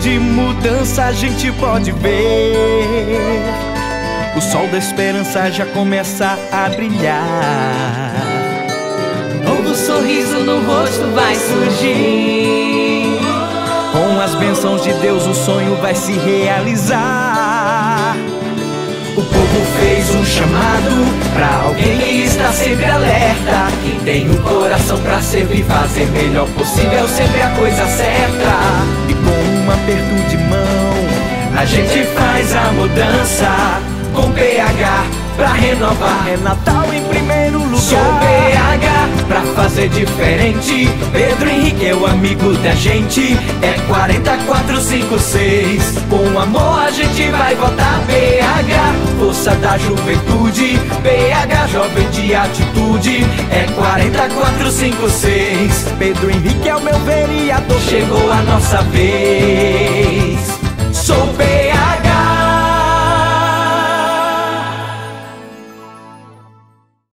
De mudança a gente pode ver, o sol da esperança já começa a brilhar. Novo sorriso no rosto vai surgir, com as bênçãos de Deus o sonho vai se realizar. O povo fez um chamado pra alguém que está sempre alerta, que tem o coração pra servir, fazer melhor possível, sempre a coisa certa. Com um aperto de mão, a gente faz a mudança. Com PH pra renovar, é Natal em primeiro lugar. Sou PH pra fazer diferente. Pedro Henrique é o amigo da gente. É 4456. Com amor a gente vai votar. PH, força da juventude. PH, jovem de atitude. É 4456. Pedro Henrique é o meu vereador. Chegou a nossa vez. Sou PH.